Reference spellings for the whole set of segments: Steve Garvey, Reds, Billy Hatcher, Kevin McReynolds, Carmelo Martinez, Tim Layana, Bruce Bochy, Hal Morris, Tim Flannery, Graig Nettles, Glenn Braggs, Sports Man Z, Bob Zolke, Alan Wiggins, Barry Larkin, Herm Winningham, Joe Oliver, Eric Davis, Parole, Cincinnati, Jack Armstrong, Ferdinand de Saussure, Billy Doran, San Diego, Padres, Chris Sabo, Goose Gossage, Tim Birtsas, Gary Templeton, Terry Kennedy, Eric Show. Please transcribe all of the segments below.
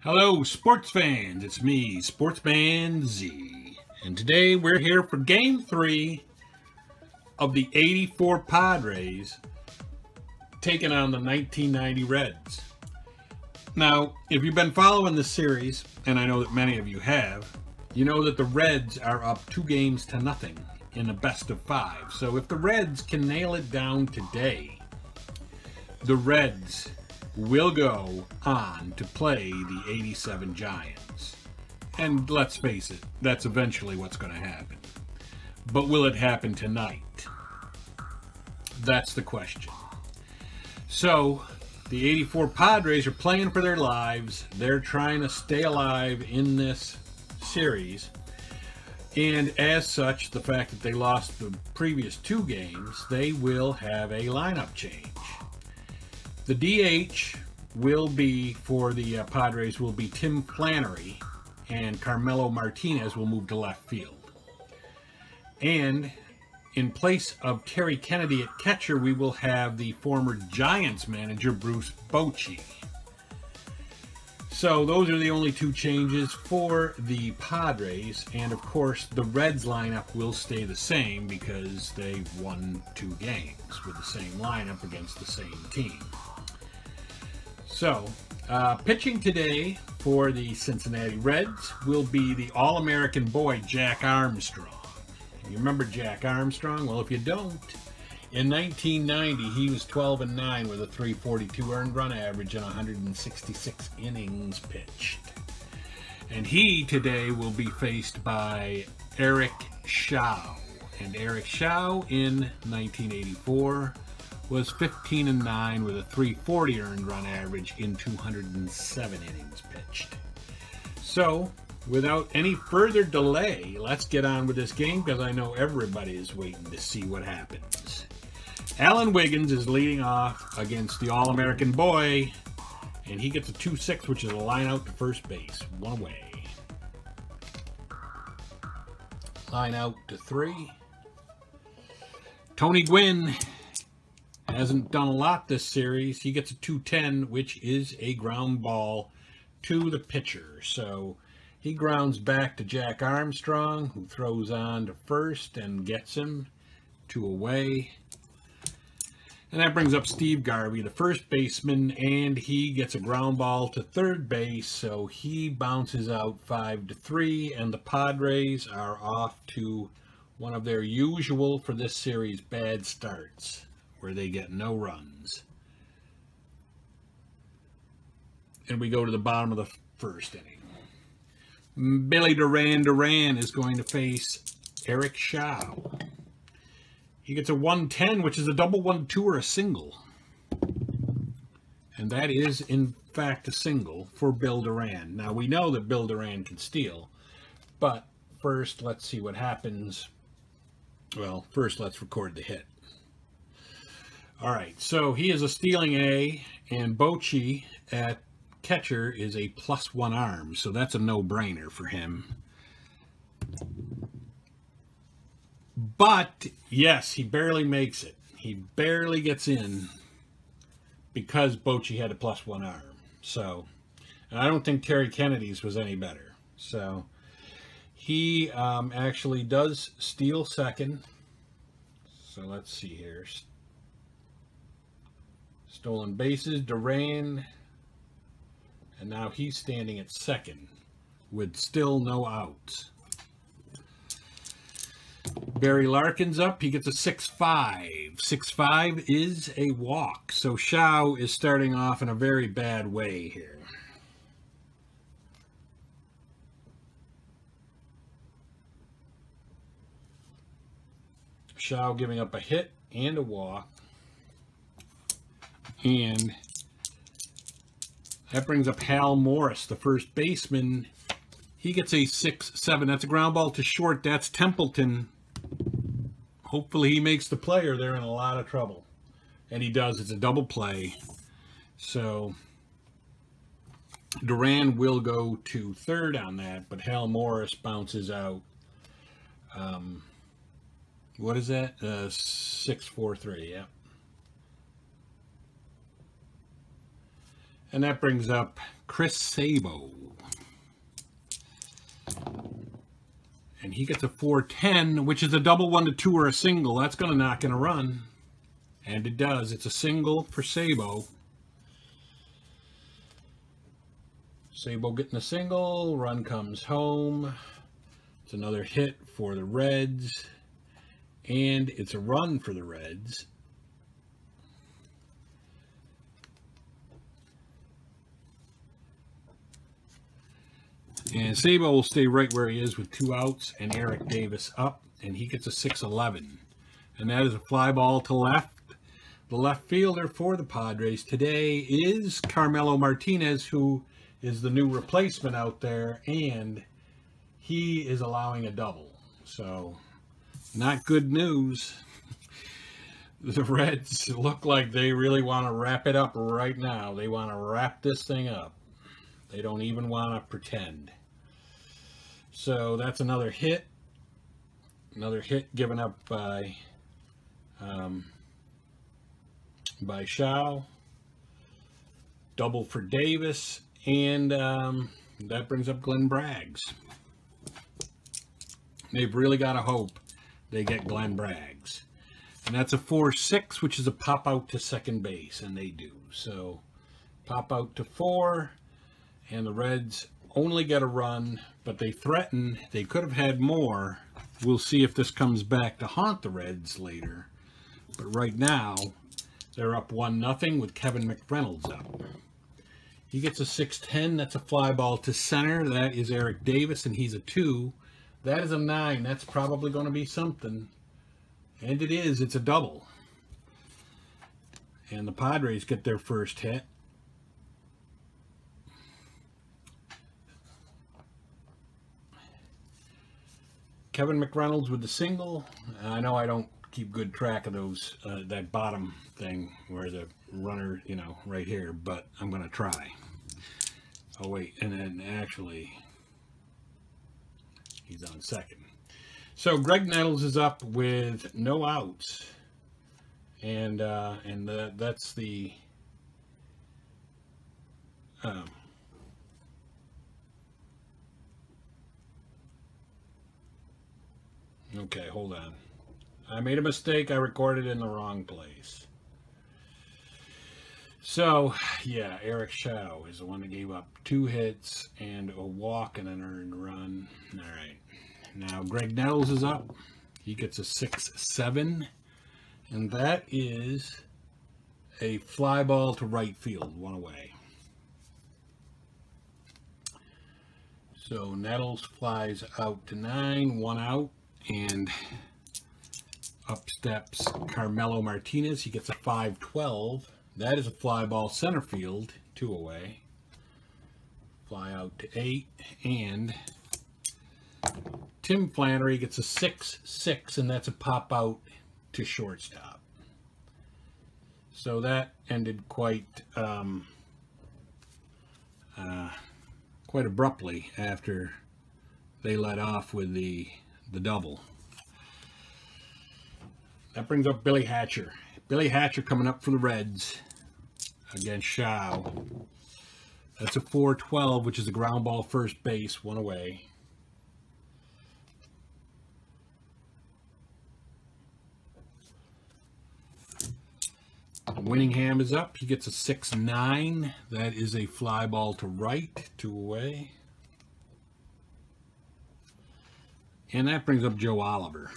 Hello, sports fans. It's me, Sportsman Z. And today we're here for Game 3 of the 84 Padres taking on the 1990 Reds. Now, if you've been following this series, and I know that many of you have, you know that the Reds are up 2 games to nothing in a best-of-5. So if the Reds can nail it down today, the Reds will go on to play the 87 Giants. And let's face it, that's eventually what's going to happen. But will it happen tonight? That's the question. So, the 84 Padres are playing for their lives. They're trying to stay alive in this series. And as such, the fact that they lost the previous 2 games, they will have a lineup change. The DH will be, for the Padres, will be Tim Flannery, and Carmelo Martinez will move to left field. And in place of Terry Kennedy at catcher, we will have the former Giants manager, Bruce Bochy. So those are the only 2 changes for the Padres, and of course the Reds lineup will stay the same because they've won 2 games with the same lineup against the same team. So, pitching today for the Cincinnati Reds will be the All-American boy, Jack Armstrong. You remember Jack Armstrong? Well, if you don't, in 1990, he was 12-9 with a 3.42 earned run average and 166 innings pitched. And he today will be faced by Eric Show. And Eric Show in 1984 was 15-9 with a 3.40 earned run average in 207 innings pitched. So, without any further delay, let's get on with this game because I know everybody is waiting to see what happens. Alan Wiggins is leading off against the All-American boy, and he gets a 2-6, which is a line out to first base. 1 away. Line out to 3. Tony Gwynn hasn't done a lot this series. He gets a 2-10, which is a ground ball to the pitcher. So he grounds back to Jack Armstrong, who throws on to first and gets him 2 away. And that brings up Steve Garvey, the first baseman, and he gets a ground ball to third base, so he bounces out 5-3, and the Padres are off to one of their usual, for this series, bad starts, where they get no runs. And we go to the bottom of the first inning. Billy Doran is going to face Eric Show. He gets a 1-10, which is a double 1-2 or a single. And that is, in fact, a single for Bill Doran. Now, we know that Bill Doran can steal, but first, let's see what happens. Well, first, let's record the hit. All right, so he is a stealing A, and Bochy at catcher is a +1 arm, so that's a no-brainer for him. But, yes, he barely makes it. He barely gets in because Bochy had a +1 arm. So, and I don't think Terry Kennedy's was any better. So, he actually does steal second. So, let's see here. Stolen bases, Duran, and now he's standing at second with still no outs. Barry Larkin's up. He gets a 6-5. 6-5 is a walk, so Show is starting off in a very bad way here. Show giving up a hit and a walk. And that brings up Hal Morris, the first baseman. He gets a 6-7. That's a ground ball to short. That's Templeton. Hopefully he makes the play or they're in a lot of trouble. And he does. It's a double play. So Duran will go to third on that, but Hal Morris bounces out. What is that? 6-4-3, yeah. And that brings up Chris Sabo. And he gets a 410, which is a double 1-2 or a single. That's going to knock in a run. And it does. It's a single for Sabo. Sabo getting a single. Run comes home. It's another hit for the Reds. And it's a run for the Reds. And Sabo will stay right where he is with two outs and Eric Davis up, and he gets a 6-11. And that is a fly ball to left. The left fielder for the Padres today is Carmelo Martinez, who is the new replacement out there, and he is allowing a double. So, not good news. The Reds look like they really want to wrap it up right now. They want to wrap this thing up. They don't even want to pretend. So that's another hit. Another hit given up by Shaw. Double for Davis. And that brings up Glenn Braggs. They've really got to hope they get Glenn Braggs. And that's a 4-6, which is a pop out to second base. And they do. So pop out to 4. And the Reds only get a run, but they threaten. They could have had more. We'll see if this comes back to haunt the Reds later. But right now, they're up 1-0 with Kevin McReynolds up. He gets a 6-10. That's a fly ball to center. That is Eric Davis, and he's a 2. That is a 9. That's probably going to be something. And it is. It's a double. And the Padres get their first hit. Kevin McReynolds with the single. I know I don't keep good track of those, that bottom thing where the runner, you know, right here, but I'm going to try. Oh, wait, and then actually he's on second. So Graig Nettles is up with no outs. And that's the... Okay, hold on. I made a mistake. I recorded in the wrong place. So, yeah, Eric Show is the one that gave up 2 hits and a walk and an earned run. All right. Now, Graig Nettles is up. He gets a 6-7. And that is a fly ball to right field, one away. So, Nettles flies out to 9, 1 out. And up steps Carmelo Martinez. He gets a 5-12. That is a fly ball center field, 2 away. Fly out to 8. And Tim Flannery gets a 6-6, and that's a pop out to shortstop. So that ended quite abruptly after they let off with the double. That brings up Billy Hatcher. Billy Hatcher coming up for the Reds against Shaw. That's a 4-12, which is a ground ball first base, 1 away. Winningham is up. He gets a 6-9. That is a fly ball to right, 2 away. And that brings up Joe Oliver.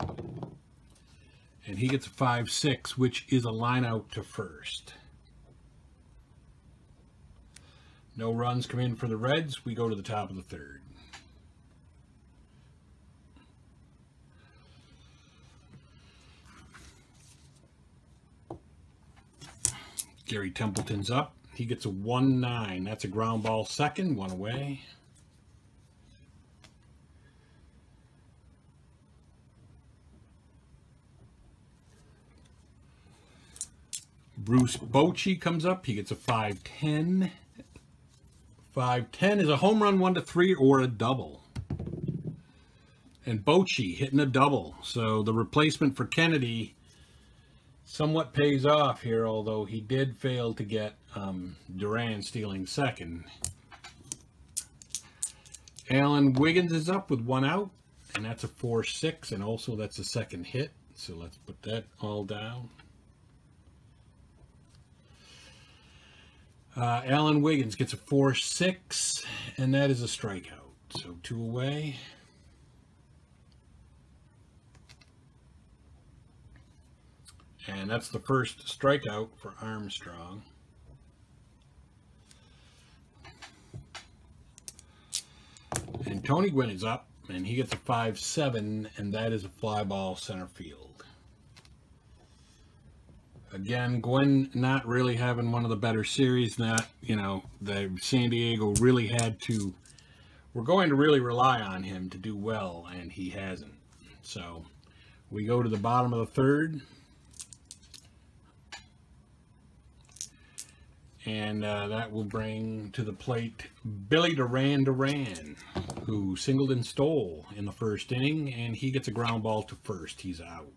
And he gets a 5-6, which is a line out to first. No runs come in for the Reds. We go to the top of the third. Gary Templeton's up. He gets a 1-9. That's a ground ball second, 1 away. Bruce Bochy comes up. He gets a 5-10. 5-10 is a home run, 1-3, or a double. And Bochy hitting a double. So the replacement for Kennedy somewhat pays off here, although he did fail to get Doran stealing second. Alan Wiggins is up with one out, and that's a 4-6, and also that's a second hit. So let's put that all down. Alan Wiggins gets a 4-6, and that is a strikeout. So two away. And that's the first strikeout for Armstrong. And Tony Gwynn is up, and he gets a 5-7, and that is a fly ball center field. Again, Gwynn not really having one of the better series. Not, you know, San Diego really had to, we're going to really rely on him to do well, and he hasn't. So we go to the bottom of the third. And that will bring to the plate Billy Doran, who singled and stole in the first inning, and he gets a ground ball to first. He's out.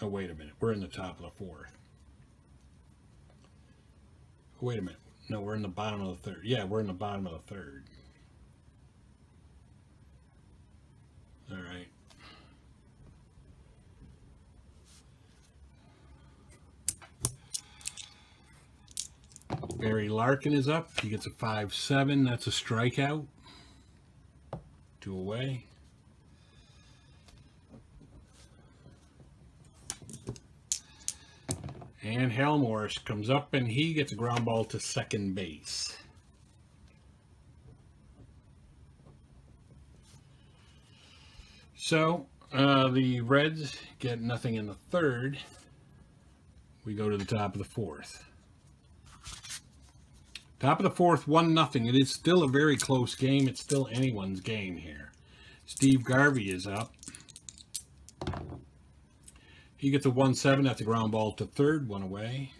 Oh, wait a minute. We're in the top of the fourth. Wait a minute. No, we're in the bottom of the third. Yeah, we're in the bottom of the third. All right. Barry Larkin is up. He gets a 5-7. That's a strikeout. Two away. And Hal Morris comes up, and he gets a ground ball to second base. So, the Reds get nothing in the third. We go to the top of the fourth. Top of the fourth, 1-0. It is still a very close game. It's still anyone's game here. Steve Garvey is up. He gets a 1-7. That's a ground ball to third, one away.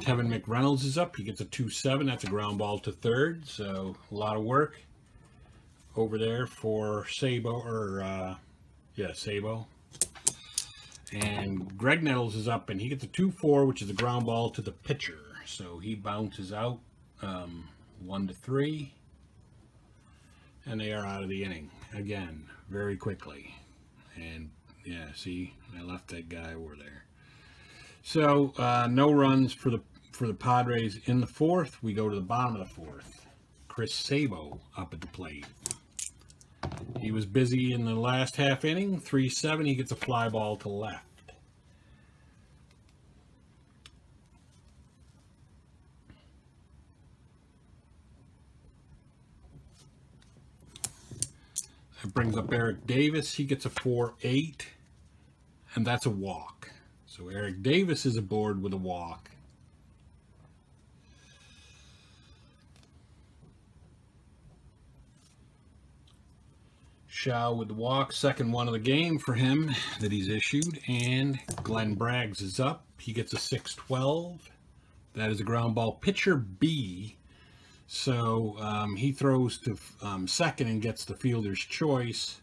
Kevin McReynolds is up. He gets a 2-7. That's a ground ball to third. So a lot of work over there for Sabo, or Sabo. And Graig Nettles is up, and he gets a 2-4, which is a ground ball to the pitcher. So he bounces out 1-3, and they are out of the inning again very quickly. And yeah, see, I left that guy over there. So no runs for the Padres in the fourth. We go to the bottom of the fourth. Chris Sabo up at the plate. He was busy in the last half inning. 3-7. He gets a fly ball to left. It brings up Eric Davis. He gets a 4-8, and that's a walk. So Eric Davis is aboard with a walk. Shaw with the walk, second one of the game for him that he's issued. And Glenn Braggs is up. He gets a 6-12. That is a ground ball. Pitcher B. So he throws to second and gets the fielder's choice,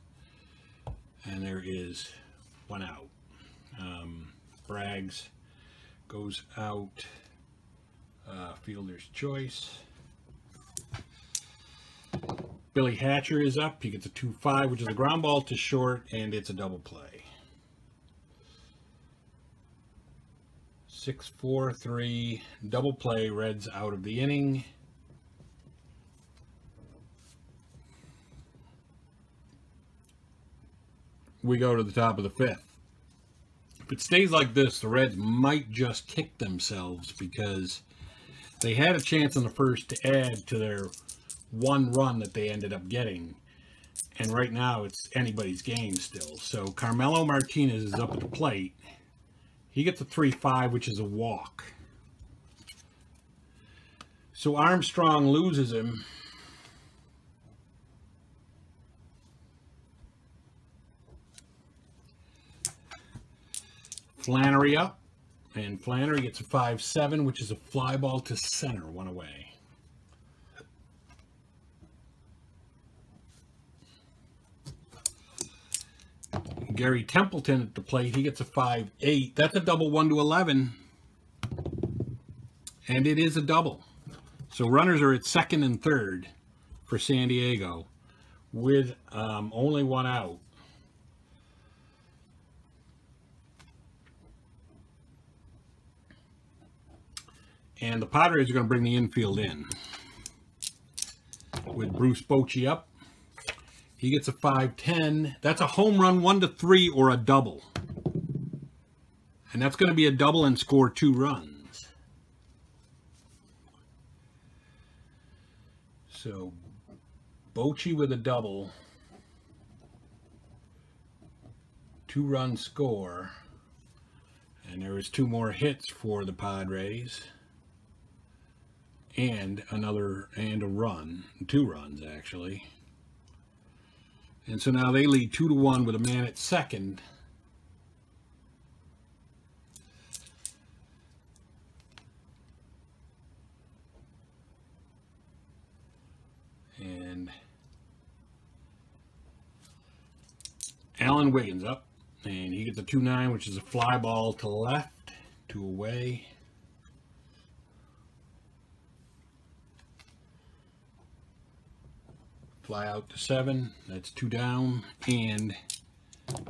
and there is one out. Braggs goes out, fielder's choice. Billy Hatcher is up. He gets a 2-5, which is a ground ball to short, and it's a double play. 6-4-3, double play, Reds out of the inning. We go to the top of the fifth. If it stays like this, the Reds might just kick themselves, because they had a chance in the first to add to their one run that they ended up getting. And right now, it's anybody's game still. So Carmelo Martinez is up at the plate. He gets a 3-5, which is a walk. So Armstrong loses him. Flannery up, and Flannery gets a 5-7, which is a fly ball to center, one away. Gary Templeton at the plate, he gets a 5-8. That's a double 1-11. And it is a double. So runners are at second and third for San Diego with only one out. And the Padres are going to bring the infield in with Bruce Bochy up. He gets a 5-10. That's a home run 1-3 or a double. And that's going to be a double and score 2 runs. So Bochy with a double. 2 run score. And there is 2 more hits for the Padres. And another, and a run. 2 runs actually. And so now they lead 2-1 with a man at second. And Alan Wiggins up. And he gets a 2-9, which is a fly ball to left, 2 away. Fly out to 7, that's 2 down, and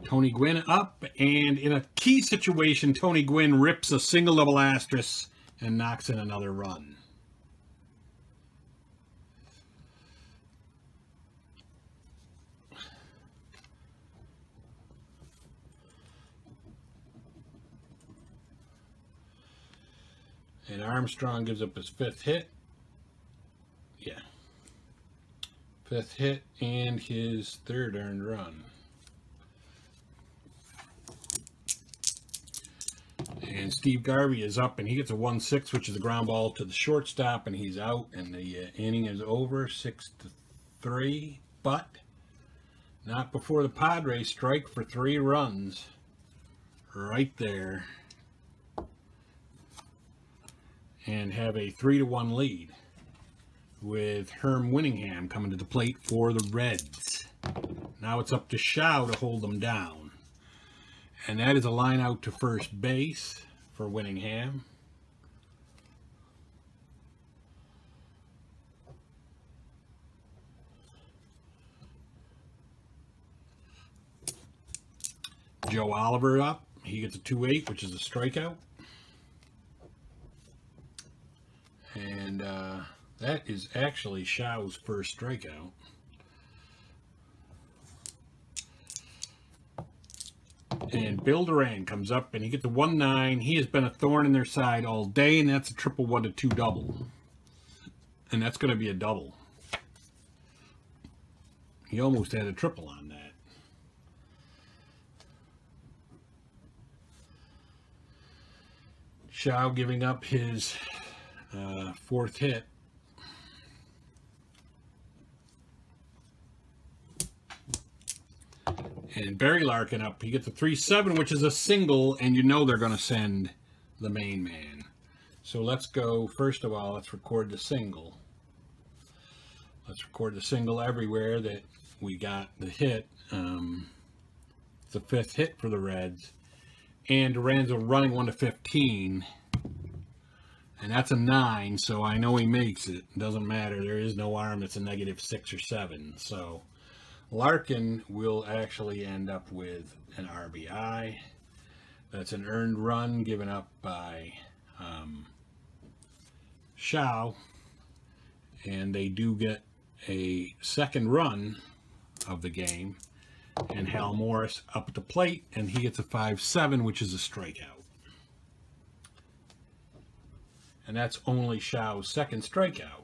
Tony Gwynn up, and in a key situation, Tony Gwynn rips a single double asterisk and knocks in another run. And Armstrong gives up his 5th hit. Yeah. 5th hit and his 3rd earned run. And Steve Garvey is up, and he gets a 1-6, which is a ground ball to the shortstop, and he's out, and the inning is over, 6-3, but not before the Padres strike for 3 runs right there and have a 3-1 lead, with Herm Winningham coming to the plate for the Reds. Now it's up to Show to hold them down. And that is a line out to first base for Winningham. Joe Oliver up. He gets a 2-8, which is a strikeout. And, that is actually Show's first strikeout. And Billy Doran comes up, and he gets a 1-9. He has been a thorn in their side all day, and that's a triple 1-2 double. And that's going to be a double. He almost had a triple on that. Show giving up his 4th hit. And Barry Larkin up. He gets a 3-7, which is a single, and you know they're going to send the main man. So let's go, first of all, let's record the single. Let's record the single everywhere that we got the hit. It's the 5th hit for the Reds. And Duran's running 1-15. And that's a 9, so I know he makes it. Doesn't matter. There is no arm. It's a -6 or 7, so Larkin will actually end up with an RBI. That's an earned run given up by Show. And they do get a 2nd run of the game. And Hal Morris up at the plate, and he gets a 5-7, which is a strikeout. And that's only Show's 2nd strikeout.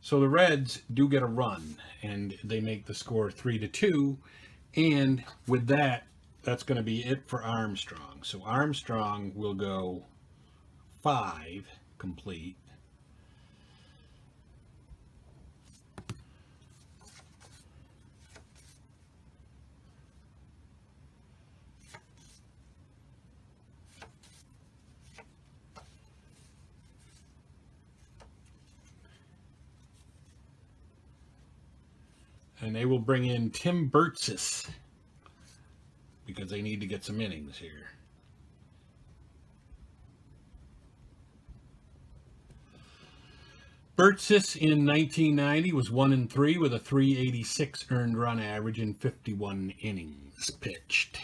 So the Reds do get a run, and they make the score 3-2. And with that, that's going to be it for Armstrong. So Armstrong will go 5 complete. And they will bring in Tim Birtsas because they need to get some innings here. Birtsas in 1990 was 1-3 with a 386 earned run average in 51 innings pitched.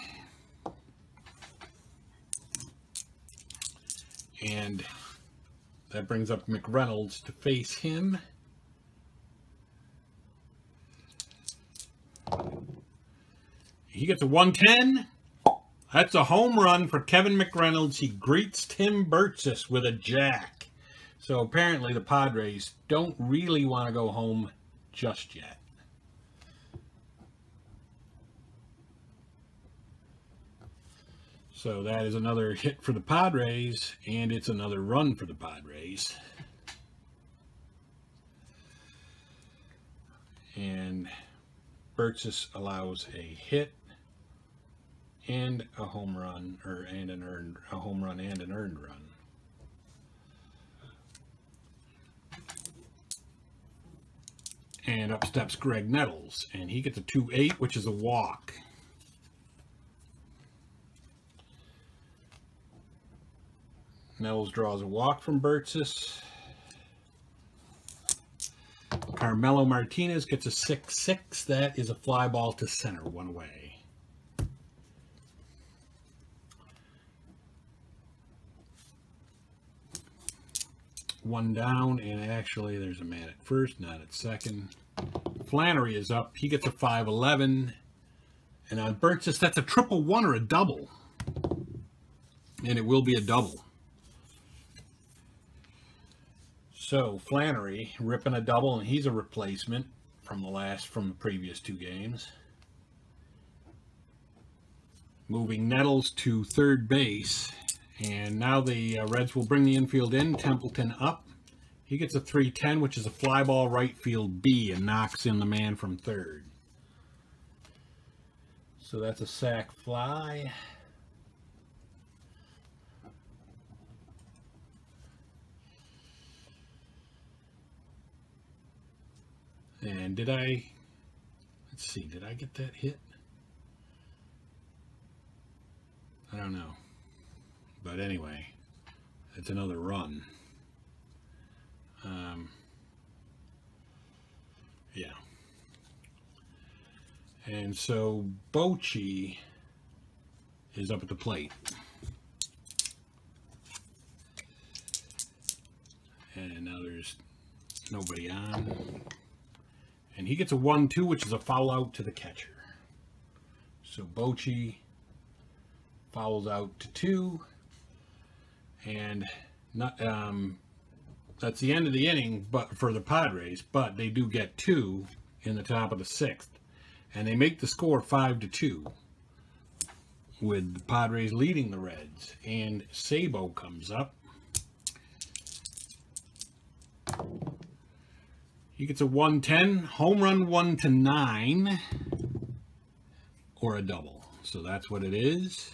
And that brings up McReynolds to face him. He gets a 110. That's a home run for Kevin McReynolds. He greets Tim Birtsas with a jack. So apparently the Padres don't really want to go home just yet. So that is another hit for the Padres, and it's another run for the Padres. And Birtsas allows a hit and a home run, a home run and an earned run. And up steps Graig Nettles, and he gets a 2-8, which is a walk. Nettles draws a walk from Birtsas. Carmelo Martinez gets a 6-6. That is a fly ball to center, one way. One down, and actually there's a man at first, not at second. Flannery is up. He gets a 5-11. And on Birtsas, that's a 1-1 or a double. And it will be a double. So Flannery ripping a double, and he's a replacement from the previous two games. Moving Nettles to third base. And now the Reds will bring the infield in. Templeton up. He gets a 3-10, which is a fly ball right field B, and knocks in the man from third. So that's a sac fly. And let's see, did I get that hit? I don't know. But anyway, it's another run. Yeah. And so Bochy is up at the plate. And now there's nobody on. And he gets a 1-2, which is a foul out to the catcher. So Bochy fouls out to 2. And that's the end of the inning, but for the Padres. But they do get 2 in the top of the 6th, and they make the score 5-2, with the Padres leading the Reds. And Sabo comes up. He gets a 1-10, home run 1-9, or a double. So that's what it is.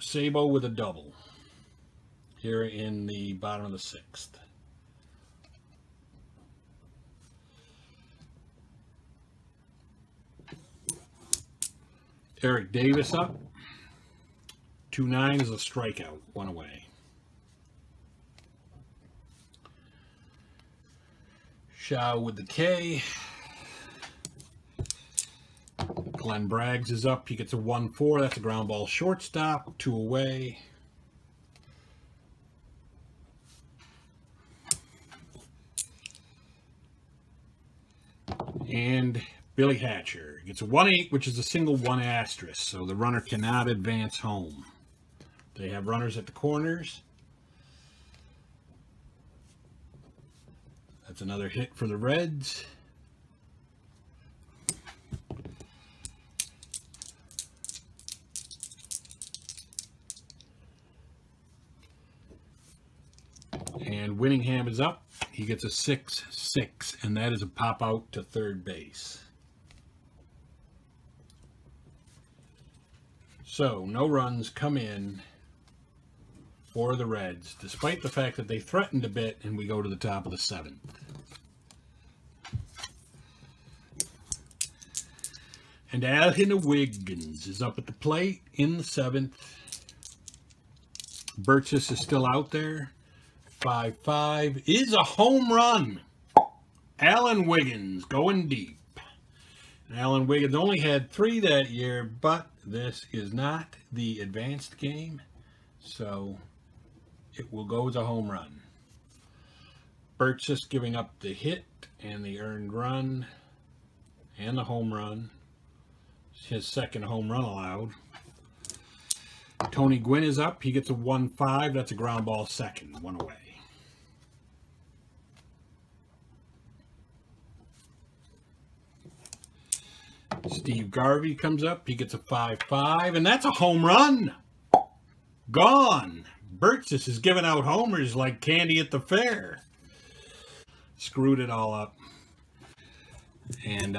Sabo with a double here in the bottom of the 6th. Eric Davis up. 2-9 is a strikeout, one away. Shaw with the K. Glenn Braggs is up. He gets a 1-4. That's a ground ball shortstop. 2 away. And Billy Hatcher gets a 1-8, which is a single 1-. So the runner cannot advance home. They have runners at the corners. That's another hit for the Reds. And Winningham is up. He gets a 6-6, and that is a pop out to third base. So no runs come in for the Reds, despite the fact that they threatened a bit, and we go to the top of the seventh. And Alan Wiggins is up at the plate in the seventh. Birtsas is still out there. 5-5 is a home run. Alan Wiggins going deep. And Alan Wiggins only had 3 that year, but this is not the advanced game, so it will go as a home run. Birtsas giving up the hit and the earned run and the home run. It's his second home run allowed. Tony Gwynn is up. He gets a 1-5. That's a ground ball second, 1 away. Steve Garvey comes up. He gets a 5-5, and that's a home run. Gone. Birtsas is giving out homers like candy at the fair. Screwed it all up. And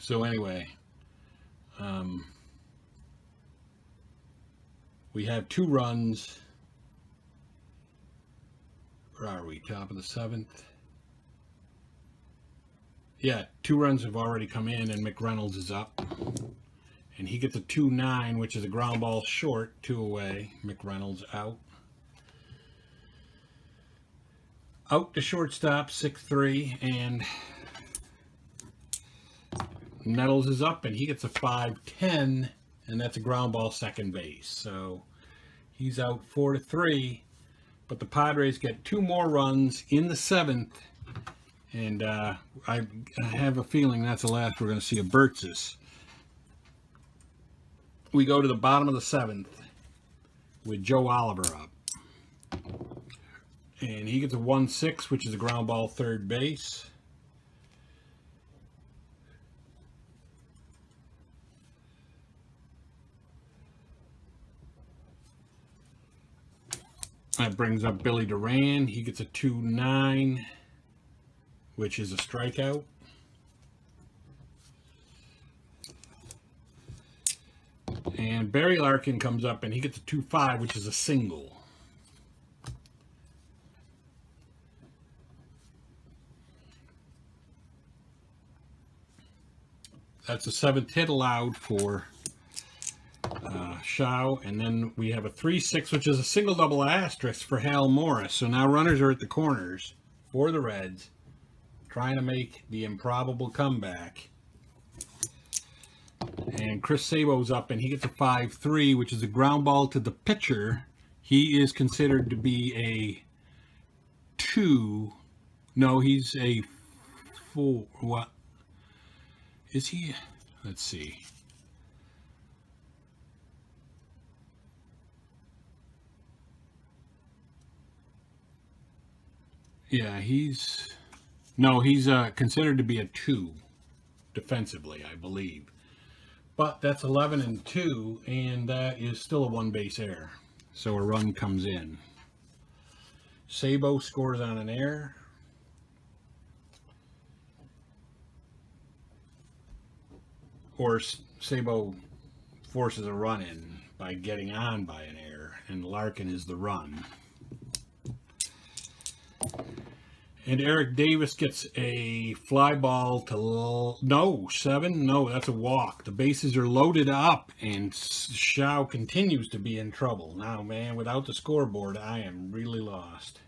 so anyway, we have 2 runs. Where are we? Top of the seventh. Yeah, 2 runs have already come in, and McReynolds is up. And he gets a 2-9, which is a ground ball short, 2 away. McReynolds out. Out to shortstop, 6-3, and Nettles is up, and he gets a 5-10, and that's a ground ball second base. So he's out 4-3, but the Padres get 2 more runs in the 7th. And I have a feeling that's the last we're going to see of Birtsas. We go to the bottom of the 7th with Joe Oliver up. And he gets a 1-6, which is a ground ball third base. That brings up Billy Doran. He gets a 2-9. Which is a strikeout. And Barry Larkin comes up, and he gets a 2-5, which is a single. That's the 7th hit allowed for Show, and then we have a 3-6, which is a single double asterisk for Hal Morris. So now runners are at the corners for the Reds, trying to make the improbable comeback. And Chris Sabo's up, and he gets a 5-3, which is a ground ball to the pitcher. He is considered to be a 2. No, he's a 4. What? Is he? Let's see. Yeah, he's... No, he's considered to be a 2 defensively, I believe. But that's 11-2, and that is still a 1-base error. So a run comes in. Sabo scores on an error. Or Sabo forces a run in by getting on by an error, and Larkin is the run. And Eric Davis gets a fly ball to, no, 7? No, that's a walk. The bases are loaded up, and Shaw continues to be in trouble. Now, man, without the scoreboard, I am really lost.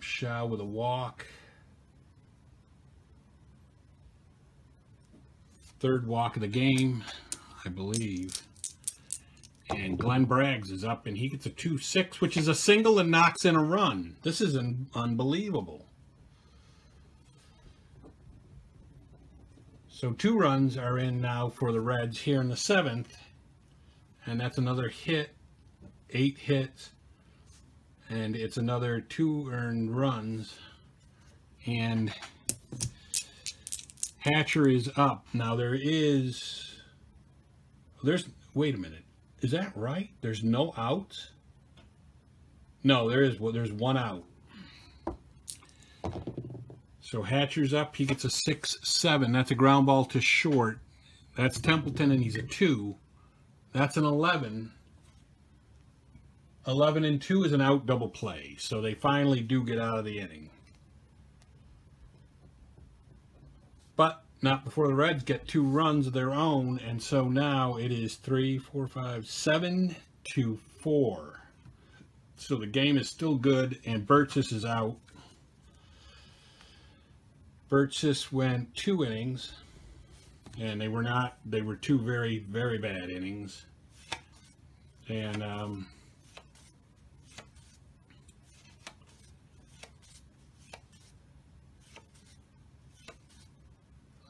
Shaw with a walk. 3rd walk of the game, I believe. And Glenn Braggs is up, and he gets a 2-6, which is a single and knocks in a run. This is unbelievable. So 2 runs are in now for the Reds here in the 7th. And that's another hit, 8 hits. And it's another 2 earned runs. And Hatcher is up. Now there is... Wait a minute. Is that right? There's no outs? No, there is. Well, there's 1 out. So Hatcher's up. He gets a 6-7. That's a ground ball to short. That's Templeton, and he's a 2. That's an 11. 11 and 2 is an out double play, so they finally do get out of the inning. But not before the Reds get 2 runs of their own, and so now it is 3, 4, 5, 7 to 4. So the game is still good, and Birtsas is out. Birtsas went 2 innings, and they were 2 very, very bad innings. And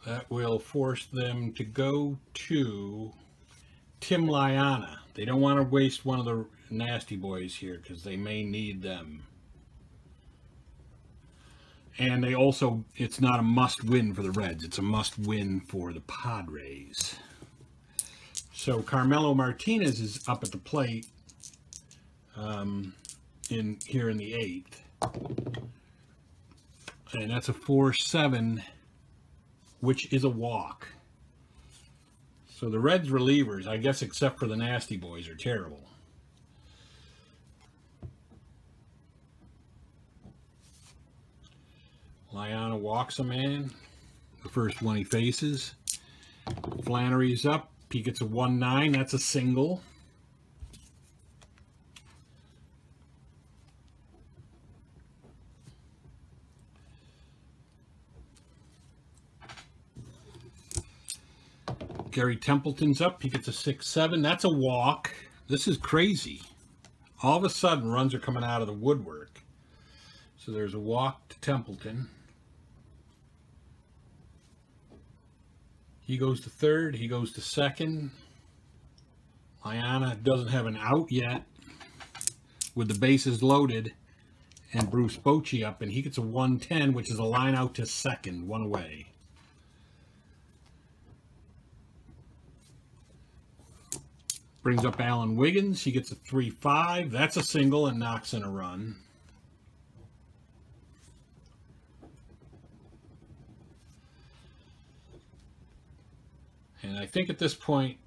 that will force them to go to Tim Layana. They don't want to waste one of the nasty boys here because they may need them. And they also, it's not a must-win for the Reds. It's a must-win for the Padres. So Carmelo Martinez is up at the plate here in the 8th. And that's a 4-7, which is a walk. So the Reds relievers, I guess except for the nasty boys, are terrible. Layana walks a man, the first one he faces. Flannery's up. He gets a 1-9. That's a single. Gary Templeton's up. He gets a 6-7. That's a walk. This is crazy. All of a sudden, runs are coming out of the woodwork. So there's a walk to Templeton. He goes to 3rd, he goes to 2nd. Layana doesn't have an out yet with the bases loaded and Bruce Bochy up, and he gets a 1-10, which is a line out to 2nd, one way. Brings up Alan Wiggins, he gets a 3-5, that's a single and knocks in a run. And I think at this point,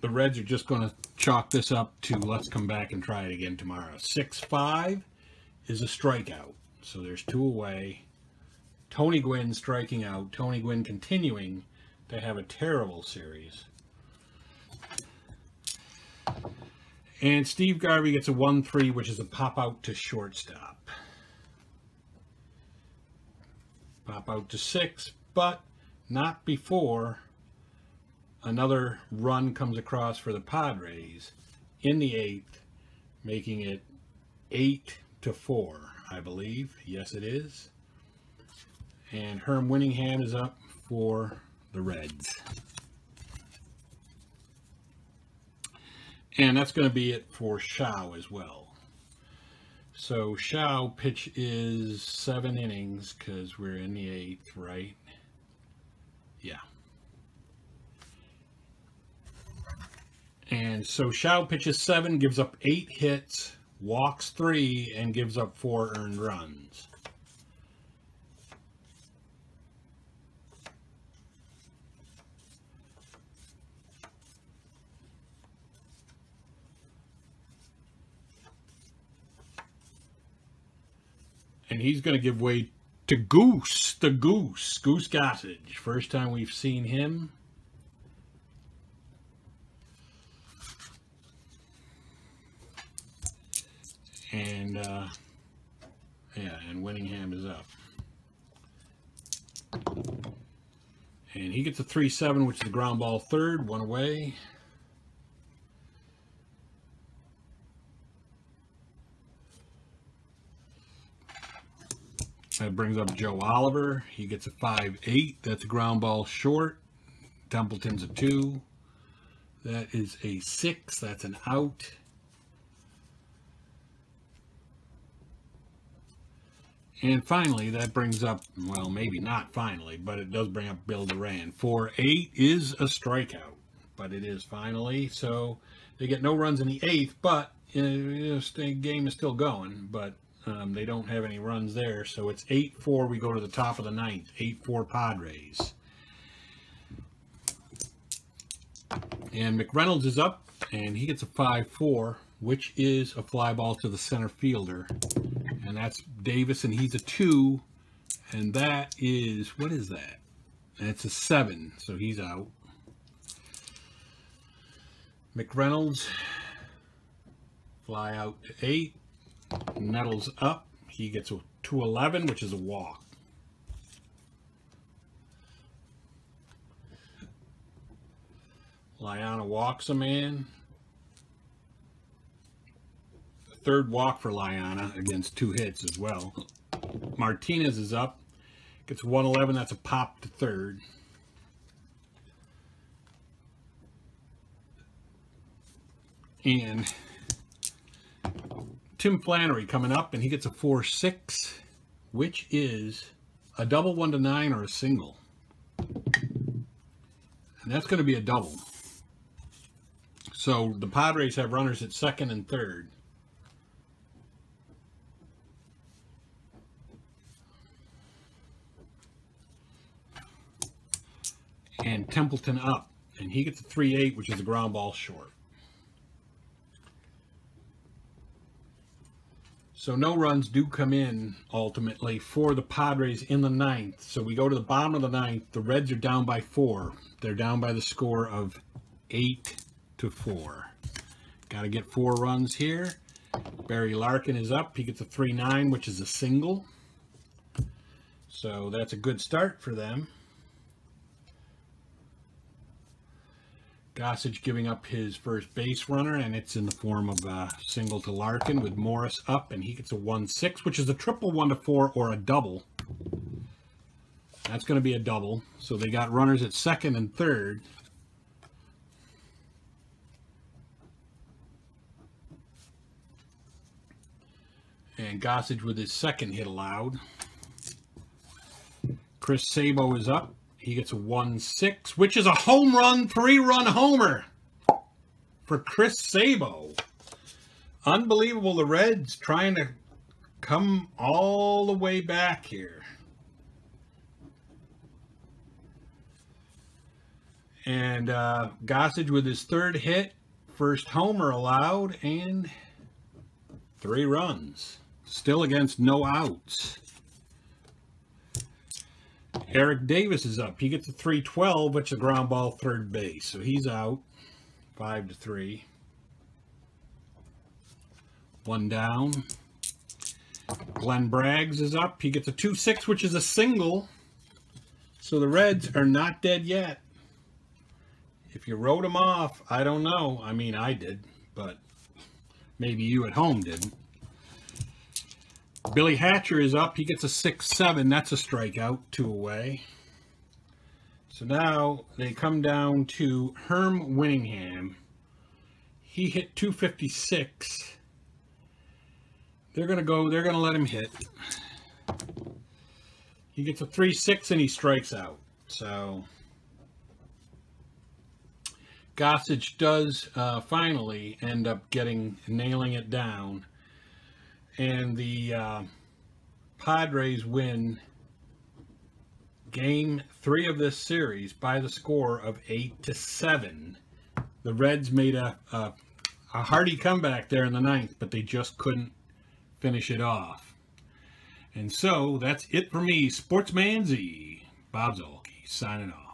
the Reds are just going to chalk this up to let's come back and try it again tomorrow. 6-5 is a strikeout. So there's 2 away. Tony Gwynn striking out. Tony Gwynn continuing to have a terrible series. And Steve Garvey gets a 1-3, which is a pop out to shortstop. Pop out to 6, but not before another run comes across for the Padres in the 8th, making it 8-4, I believe. Yes, it is. And Herm Winningham is up for the Reds. And that's going to be it for Show as well. So Show pitch is 7 innings because we're in the 8th, right? Yeah. And so Show pitches 7, gives up 8 hits, walks 3, and gives up 4 earned runs. And he's going to give way to Goose, the Goose, Goose Gossage. First time we've seen him. And, yeah, and Winningham is up. And he gets a 3-7, which is the ground ball 3rd, one away. That brings up Joe Oliver. He gets a 5-8. That's a ground ball short. Templeton's a 2. That is a 6. That's an out. And finally, that brings up, well, maybe not finally, but it does bring up Billy Doran. 4-8 is a strikeout, but it is finally. So they get no runs in the 8th, but the game is still going, but they don't have any runs there. So it's 8-4. We go to the top of the 9th, 8-4 Padres. And McReynolds is up, and he gets a 5-4, which is a fly ball to the center fielder. And that's Davis, and he's a 2. And that is, what is that? That's a 7, so he's out. McReynolds, fly out to 8. Nettles up. He gets a 2-11, which is a walk. Layana walks a man. The third walk for Layana against 2 hits as well. Martinez is up. Gets 1-11. That's a pop to 3rd. And Tim Flannery coming up, and he gets a 4-6, which is a double 1-9 or a single. And that's going to be a double. So the Padres have runners at 2nd and 3rd. And Templeton up, and he gets a 3-8, which is a ground ball short. So no runs do come in ultimately for the Padres in the 9th. So we go to the bottom of the 9th. The Reds are down by 4. They're down by the score of 8-4. Got to get 4 runs here. Barry Larkin is up. He gets a 3-9, which is a single. So that's a good start for them. Gossage giving up his first base runner, and it's in the form of a single to Larkin with Morris up, and he gets a 1-6, which is a triple 1-4 or a double. That's going to be a double. So they got runners at 2nd and 3rd. And Gossage with his 2nd hit allowed. Chris Sabo is up. He gets a 1-6, which is a home run, 3-run homer for Chris Sabo. Unbelievable. The Reds trying to come all the way back here. And Gossage with his 3rd hit, 1st homer allowed, and 3 runs. Still against no outs. Eric Davis is up. He gets a 3-12, which is a ground ball 3rd base. So he's out, 5-3. 1 down. Glenn Braggs is up. He gets a 2-6, which is a single. So the Reds are not dead yet. If you wrote them off, I don't know. I mean, I did, but maybe you at home didn't. Billy Hatcher is up. He gets a 6-7. That's a strikeout, 2 away. So now they come down to Herm Winningham. He hit 256. They're going to go. They're going to let him hit. He gets a 3-6, and he strikes out. So Gossage does finally end up nailing it down. And the Padres win game 3 of this series by the score of 8-7. The Reds made a hearty comeback there in the 9th, but they just couldn't finish it off. And so that's it for me, Sportsman Z, Bob Zolke, signing off.